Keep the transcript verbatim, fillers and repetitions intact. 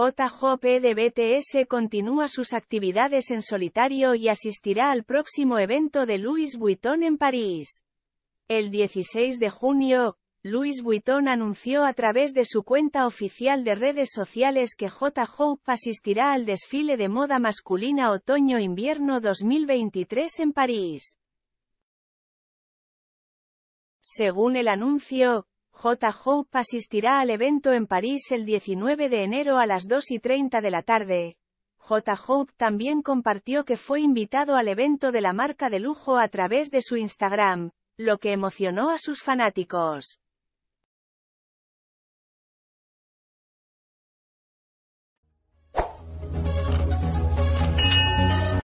J-Hope de B T S continúa sus actividades en solitario y asistirá al próximo evento de Louis Vuitton en París. El dieciséis de junio, Louis Vuitton anunció a través de su cuenta oficial de redes sociales que J-Hope asistirá al desfile de moda masculina otoño-invierno dos mil veintitrés en París. Según el anuncio, J-Hope asistirá al evento en París el diecinueve de enero a las dos y treinta de la tarde. J-Hope también compartió que fue invitado al evento de la marca de lujo a través de su Instagram, lo que emocionó a sus fanáticos.